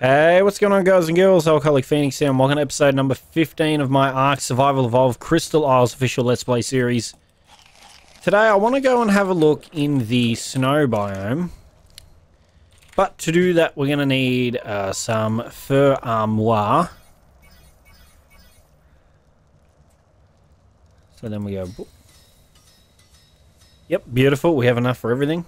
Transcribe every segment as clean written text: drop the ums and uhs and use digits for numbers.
Hey, what's going on, guys and girls? Alcoholic Phoenix here, and welcome to episode number 15 of my ARK: Survival Evolved Crystal Isles official Let's Play series. Today, I want to go and have a look in the snow biome. But to do that, we're going to need some fur armoire. So then we go... Yep, beautiful. We have enough for everything.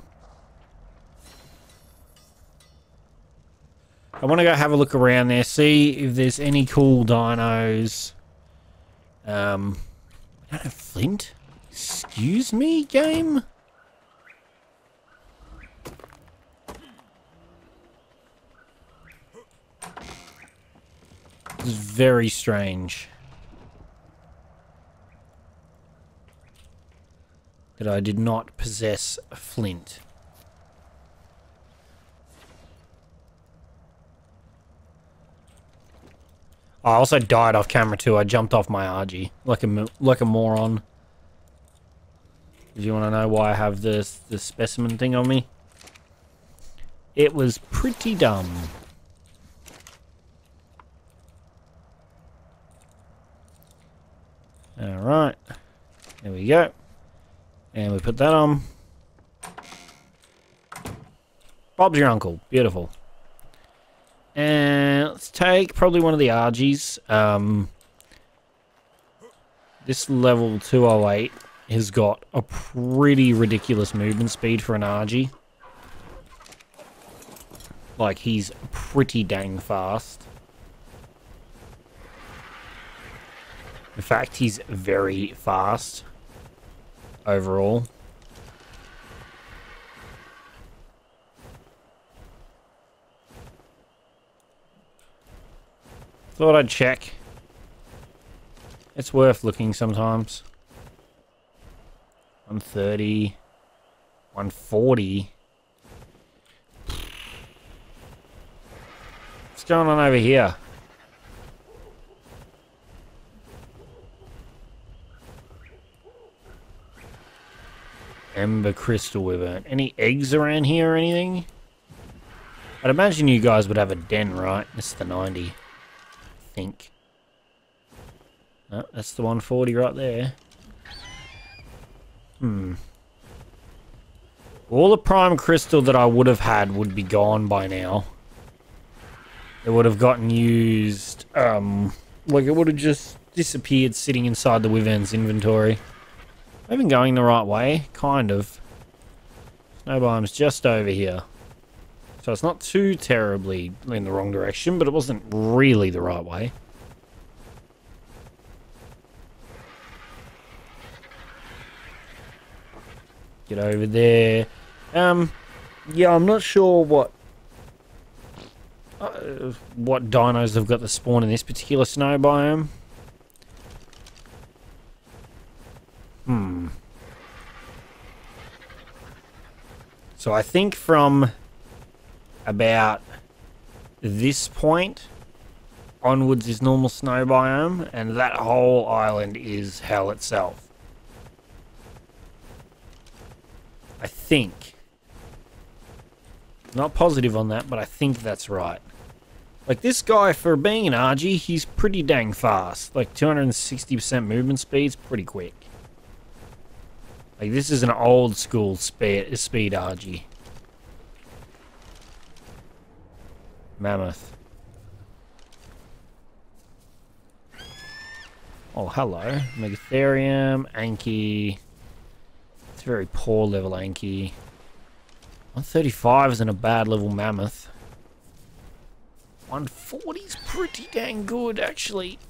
I want to go have a look around there, see if there's any cool dinos. I don't have flint. Excuse me, game? This is very strange that I did not possess a flint. I also died off camera too. I jumped off my Argie like a moron. If you want to know why I have the specimen thing on me, it was pretty dumb. All right, there we go, and we put that on. Bob's your uncle. Beautiful. And let's take probably one of the Argies. This level 208 has got a pretty ridiculous movement speed for an Argie. Like, he's pretty dang fast. In fact, he's very fast overall. Thought I'd check. It's worth looking sometimes. 130, 140. What's going on over here? Ember crystal wyvern. Any eggs around here or anything? I'd imagine you guys would have a den, right? It's the 90. Think. No, that's the 140 right there. All the prime crystal that I would have had would be gone by now. It would have gotten used, like, it would have just disappeared sitting inside the wyvern's inventory. I've been going the right way, kind of. Snow biome's just over here. So it's not too terribly in the wrong direction, but it wasn't really the right way. Get over there. Yeah, I'm not sure what dinos have got the spawn in this particular snow biome. So I think from about this point onwards is normal snow biome, and that whole island is hell itself. I think. Not positive on that, but I think that's right. Like, this guy, for being an Argie, he's pretty dang fast. Like, 260% movement speed's pretty quick. Like, this is an old school speed Argie. Mammoth. Oh, hello. Megatherium, Anky. It's a very poor level, Anky. 135 isn't a bad level, Mammoth. 140's pretty dang good, actually.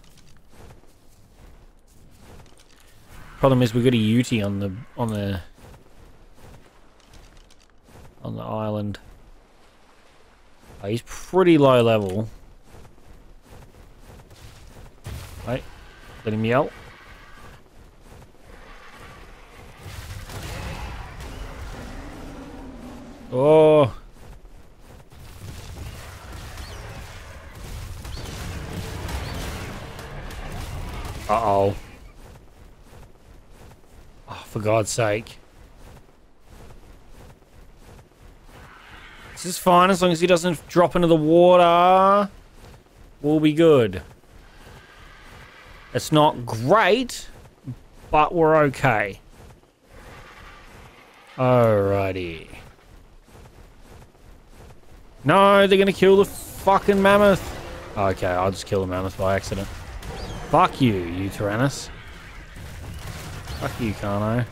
Problem is, we've got a Ute on the island. Oh, he's pretty low level. Wait, let him yell. Oh. Uh-oh. Oh, for God's sake. This is fine, as long as he doesn't drop into the water. We'll be good. It's not great, but we're okay. Alrighty. No, they're gonna kill the fucking mammoth. Okay, I'll just kill the mammoth by accident. Fuck you, Uteranus. Fuck you, Kano.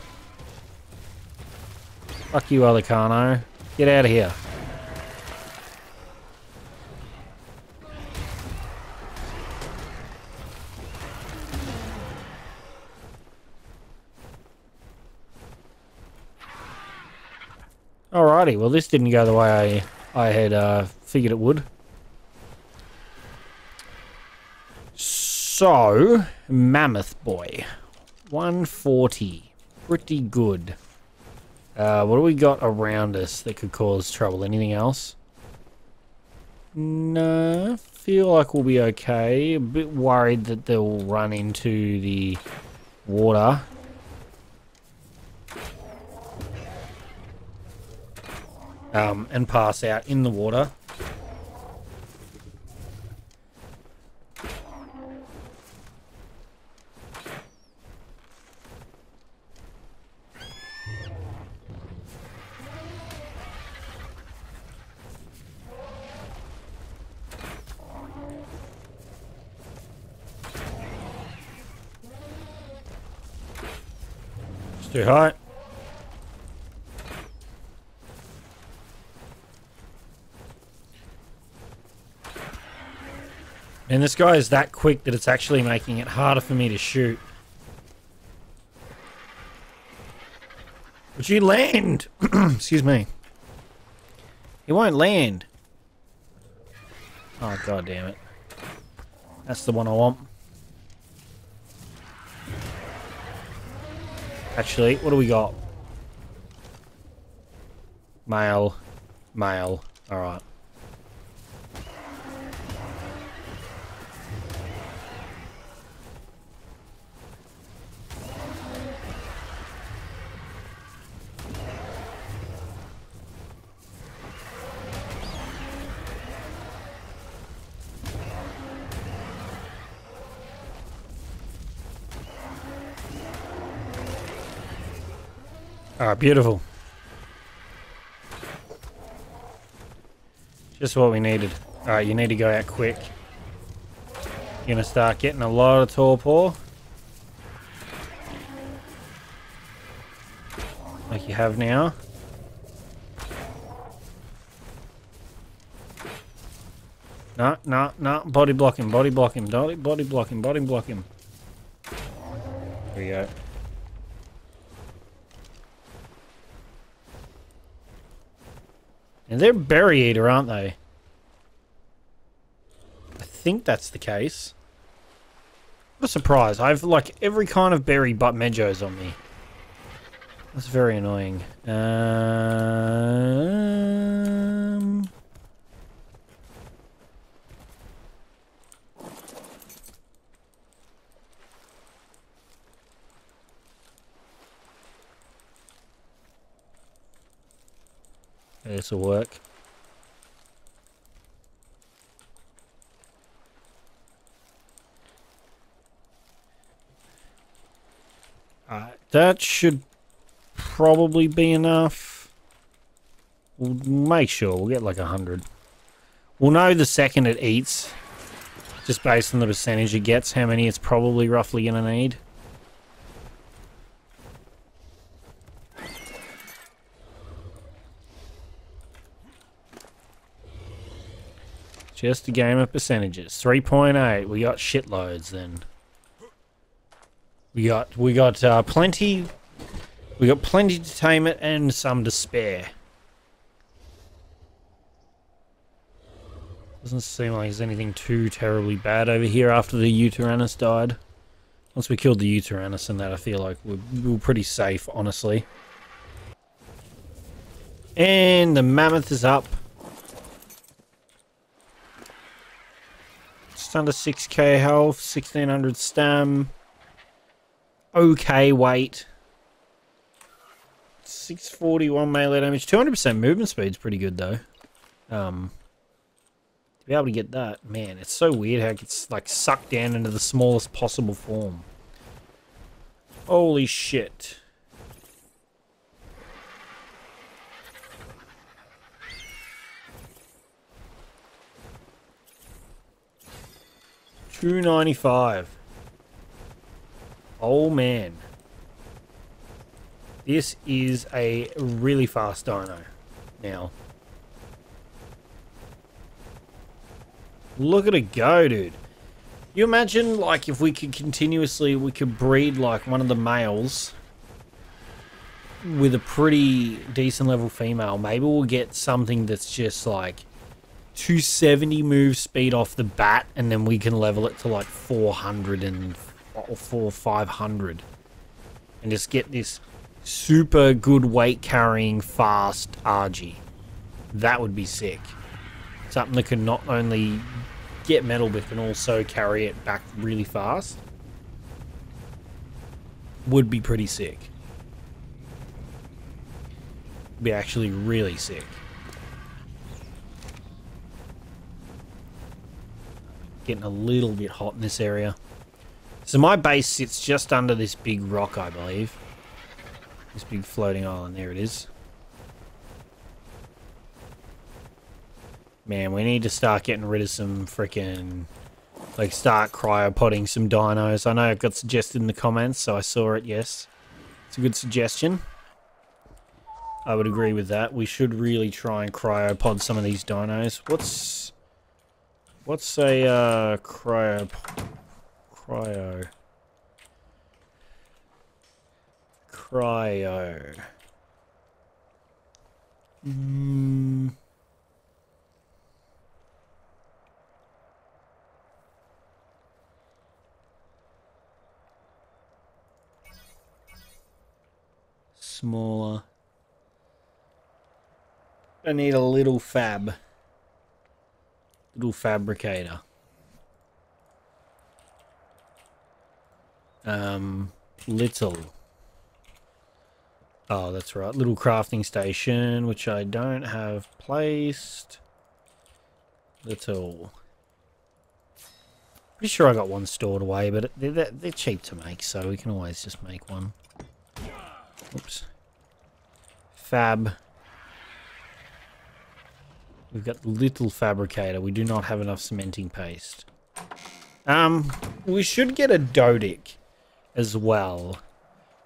Fuck you, other Kano. Get out of here. Alrighty, well this didn't go the way I had figured it would. So, Mammoth Boy. 140. Pretty good. What do we got around us that could cause trouble? Anything else? No, I feel like we'll be okay. A bit worried that they'll run into the water. And pass out in the water. Too high. And this guy is that quick that it's actually making it harder for me to shoot. Would you land? Excuse me. He won't land. Oh, god damn it. That's the one I want. Actually, what do we got? Male. Male. Alright. Alright, beautiful. Just what we needed. Alright, you need to go out quick. You're gonna start getting a lot of torpor. Like you have now. No, no, no. Body block him, body block him, body block him, body block him. Here we go. And they're berry eater, aren't they? I think that's the case. What a surprise. I've like every kind of berry but Mejo's on me. That's very annoying. This will work. Alright, that should probably be enough. We'll make sure we'll get like 100. We'll know the second it eats, just based on the percentage it gets, how many it's probably roughly going to need. Just a game of percentages. 3.8. We got shitloads then. We got plenty. We got plenty to tame it and some to spare. Doesn't seem like there's anything too terribly bad over here after the Uteranus died. Once we killed the Uteranus and that, I feel like we're pretty safe, honestly. And the mammoth is up. Under 6k health, 1600 stam, okay weight, 641 melee damage, 200% movement speed's pretty good though. To be able to get that, man, it's so weird how it gets like sucked down into the smallest possible form. Holy shit. $2.95. Oh man. This is a really fast dino now. Look at it go, dude. You imagine, like, if we could continuously, we could breed, like, one of the males with a pretty decent level female. Maybe we'll get something that's just, like, 270 move speed off the bat, and then we can level it to, like, 400 and 500. And just get this super good weight-carrying, fast Argie. That would be sick. Something that can not only get metal, but can also carry it back really fast. Would be pretty sick. Would be actually really sick. Getting a little bit hot in this area. So my base sits just under this big rock, I believe. This big floating island, there it is. Man, we need to start getting rid of some frickin', like, start cryopodding some dinos. I know it got suggested in the comments, so I saw it, yes. It's a good suggestion. I would agree with that. We should really try and cryopod some of these dinos. What's a, cryo. Smaller. I need a little fab. Little fabricator. Little. Oh, that's right. Little crafting station, which I don't have placed. Little. Pretty sure I got one stored away, but they're cheap to make, so we can always just make one. Oops. Fab. We've got little fabricator. We do not have enough cementing paste. We should get a Dodic as well.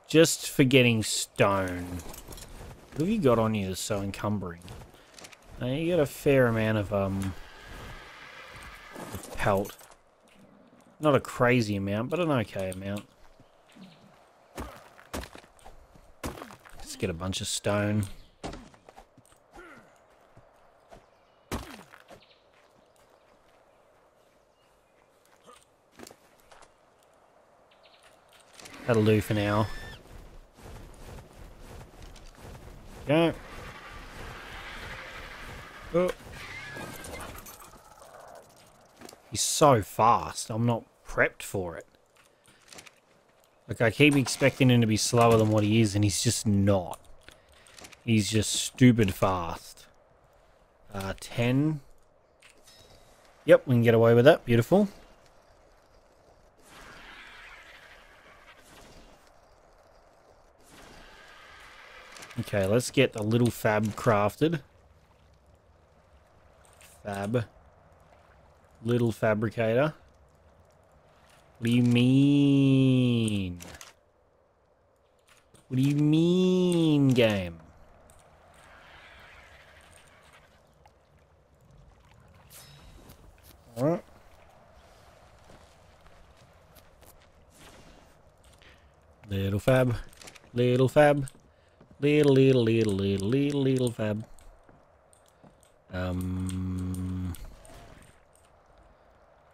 Just for getting stone. What have you got on you that's so encumbering? You got a fair amount of pelt. Not a crazy amount, but an okay amount. Let's get a bunch of stone. That'll do for now. Go. Oh. He's so fast. I'm not prepped for it. Like, I keep expecting him to be slower than what he is, and he's just not. He's just stupid fast. 10. Yep, we can get away with that. Beautiful. Okay, let's get a little fab crafted. Fab. Little fabricator. What do you mean? What do you mean, game? Alright. Little fab. Little fab. Little fab.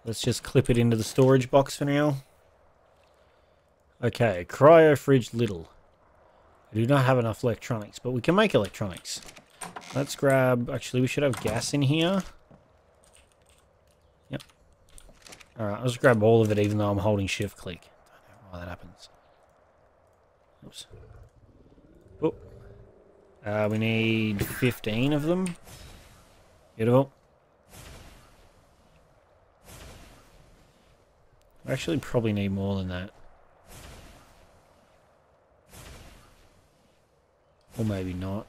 Let's just clip it into the storage box for now. Okay, cryo-fridge little. I do not have enough electronics, but we can make electronics. Let's grab... Actually, we should have gas in here. Yep. Alright, let's grab all of it even though I'm holding shift-click. I don't know why that happens. Oops. We need 15 of them. Beautiful. I actually probably need more than that. Or maybe not.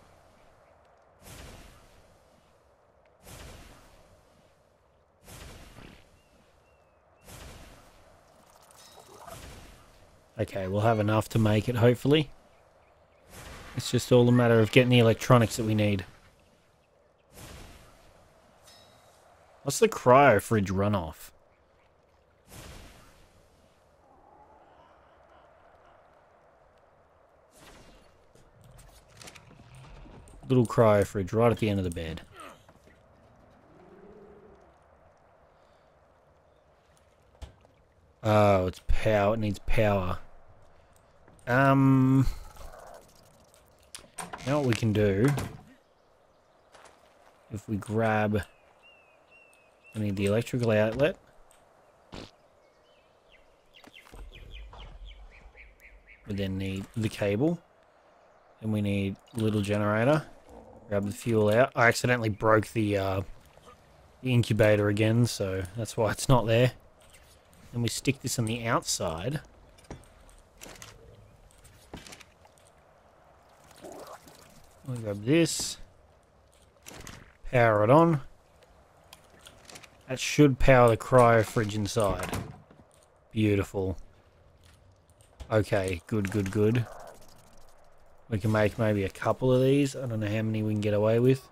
Okay, we'll have enough to make it, hopefully. It's just all a matter of getting the electronics that we need. What's the cryo-fridge runoff? Little cryo-fridge right at the end of the bed. Oh, it's power. It needs power. Now what we can do, if we grab, I need the electrical outlet. We then need the cable. And we need a little generator. Grab the fuel out. I accidentally broke the incubator again, so that's why it's not there. And we stick this on the outside. We'll grab this. Power it on. That should power the cryo fridge inside. Beautiful. Okay, good, good, good. We can make maybe a couple of these. I don't know how many we can get away with.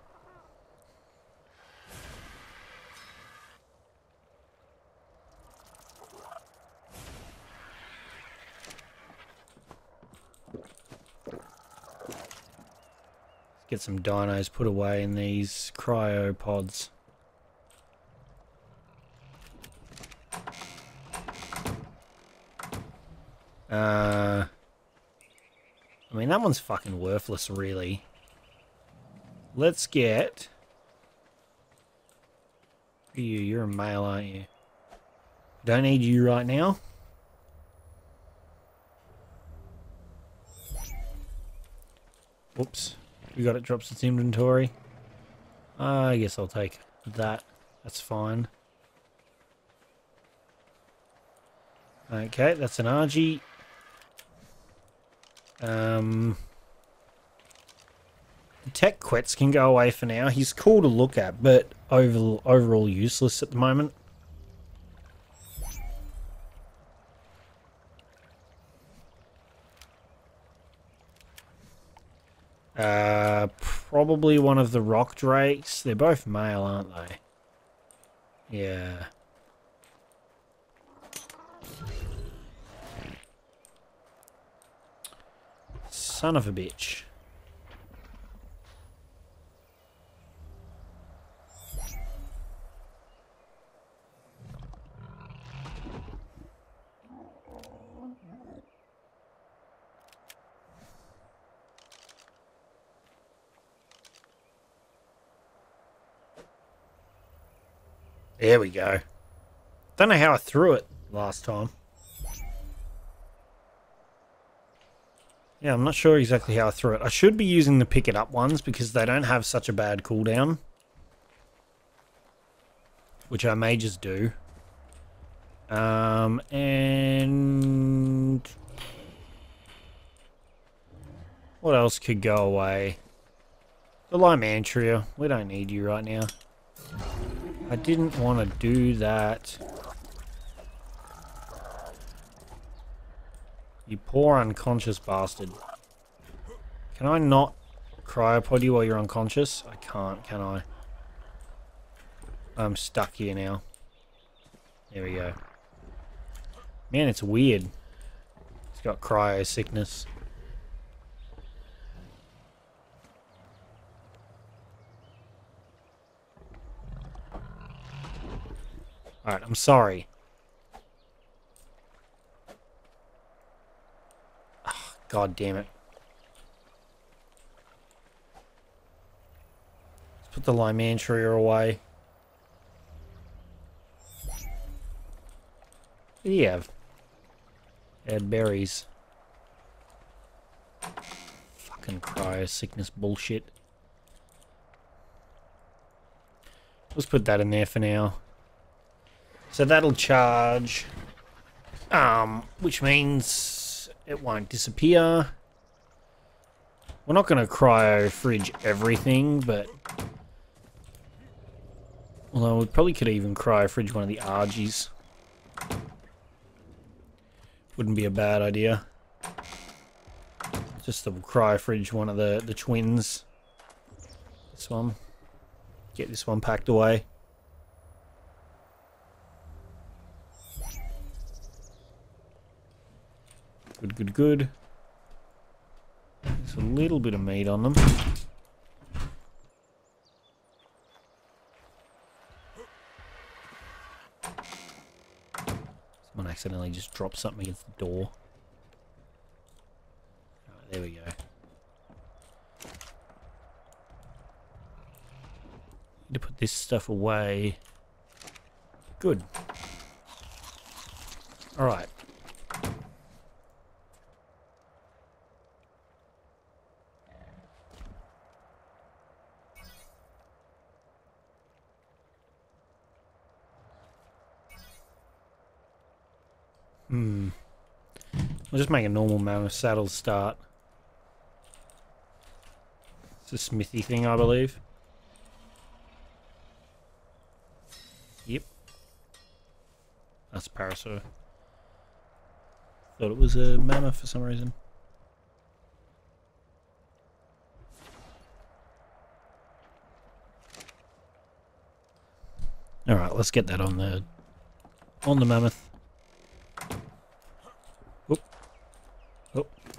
Get some dinos put away in these cryopods. I mean, that one's fucking worthless, really. Let's get... Who are you? You're a male, aren't you? Don't need you right now. Whoops. We got it, drops its inventory. I guess I'll take that. That's fine. Okay, that's an Argie. Tech Quetz can go away for now. He's cool to look at, but overall useless at the moment. Probably one of the rock drakes. They're both male, aren't they? Yeah. Son of a bitch. There we go. Don't know how I threw it last time. Yeah, I'm not sure exactly how I threw it. I should be using the pick it up ones because they don't have such a bad cooldown. Which I may just do. And... What else could go away? The Lymantria. We don't need you right now. I didn't want to do that. You poor unconscious bastard. Can I not cryopod you while you're unconscious? I can't, can I? I'm stuck here now. There we go. Man, it's weird. It's got cryo sickness. Alright, I'm sorry. Oh, God damn it. Let's put the Lymantria away. What do you have? Add berries. Fucking cryo sickness bullshit. Let's put that in there for now. So that'll charge, which means it won't disappear. We're not going to cryo-fridge everything, but... although we probably could even cryo-fridge one of the Argies. Wouldn't be a bad idea. Just to cryo-fridge one of the twins. This one. Get this one packed away. Good, good, good. There's a little bit of meat on them. Someone accidentally just dropped something against the door. Alright, there we go. Need to put this stuff away. Good. Alright. I'll just make a normal mammoth saddle start. It's a smithy thing, I believe. Yep. That's a Parasaur. Thought it was a mammoth for some reason. Alright, let's get that on the mammoth.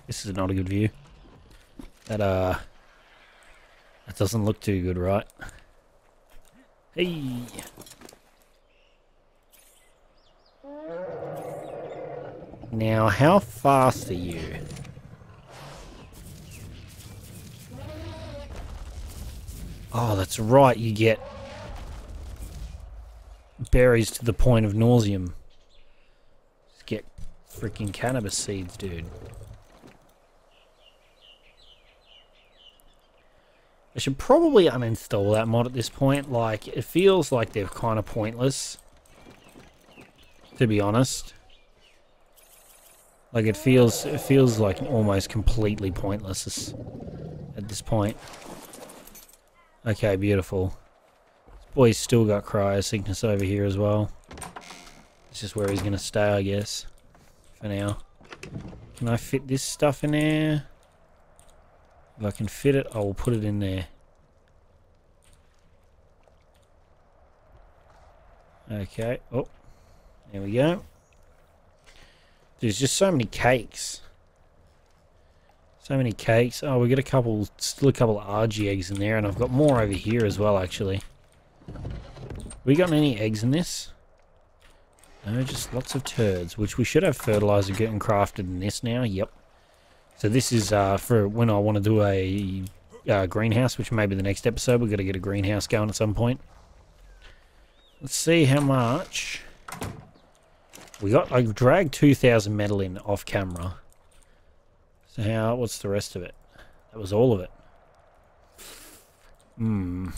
This is not a good view. That doesn't look too good, right? Hey! Now, how fast are you? Oh, that's right, you get berries to the point of nauseum. Just get freaking cannabis seeds, dude. I should probably uninstall that mod at this point. Like, it feels like they're kind of pointless, to be honest. Like, it feels like almost completely pointless at this point. Okay, beautiful. This boy's still got cryo sickness over here as well. This is where he's gonna stay, I guess, for now. Can I fit this stuff in there? If I can fit it, I will put it in there. Okay, oh, there we go. There's just so many cakes. So many cakes. Oh, we got still a couple of Argie eggs in there, and I've got more over here as well, actually. We got any eggs in this? No, just lots of turds, which we should have fertilizer getting crafted in this now, yep. So this is for when I want to do a greenhouse, which may be the next episode. We've got to get a greenhouse going at some point. Let's see how much we got. I dragged 2,000 metal in off camera. So what's the rest of it? That was all of it. Gonna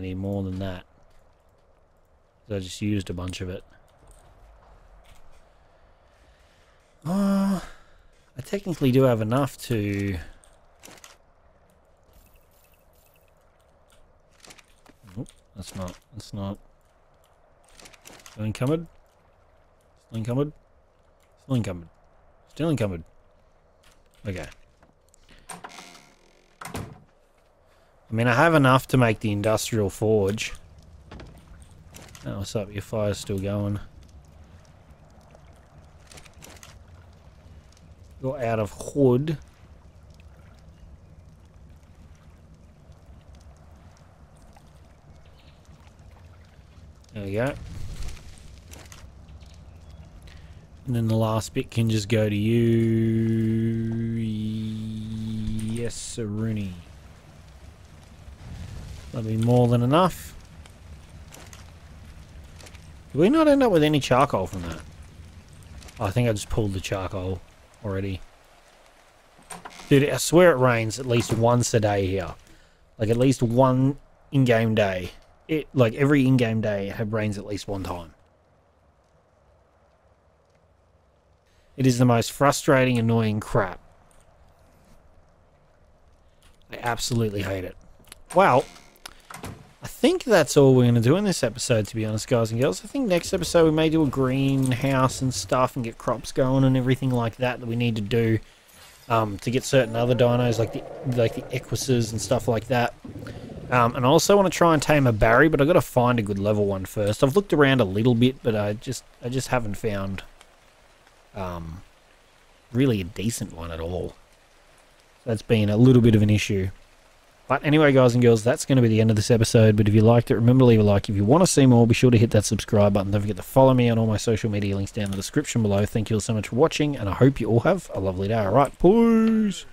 need more than that. I just used a bunch of it. I technically do have enough to... Oop, that's not... Still encumbered? Still encumbered? Still encumbered. Still encumbered. Okay. I mean, I have enough to make the industrial forge. Oh, what's up? Your fire's still going. You're out of wood. There we go. And then the last bit can just go to you. Yes, Saruni. That'll be more than enough. Did we not end up with any charcoal from that? Oh, I think I just pulled the charcoal already. Dude, I swear it rains at least once a day here. Like, at least one in-game day. it like every in-game day it had rains at least one time. It is the most frustrating, annoying crap. I absolutely hate it. Well, I think that's all we're going to do in this episode, to be honest, guys and girls. I think next episode we may do a greenhouse and stuff and get crops going and everything like that that we need to do to get certain other dinos like the Equises and stuff like that. And I also want to try and tame a Barry, but I've got to find a good level one first. I've looked around a little bit, but I just haven't found really a decent one at all. That's been a little bit of an issue. But anyway, guys and girls, that's going to be the end of this episode. But if you liked it, remember to leave a like. If you want to see more, be sure to hit that subscribe button. Don't forget to follow me on all my social media links down in the description below. Thank you all so much for watching, and I hope you all have a lovely day. All right, boys.